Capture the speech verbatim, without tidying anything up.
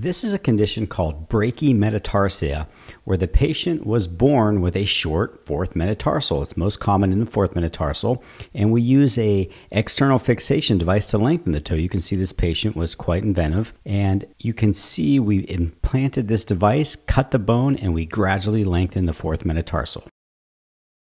This is a condition called brachymetatarsia, where the patient was born with a short fourth metatarsal. It's most common in the fourth metatarsal, and we use a external fixation device to lengthen the toe. You can see this patient was quite inventive, and you can see we implanted this device, cut the bone, and we gradually lengthened the fourth metatarsal.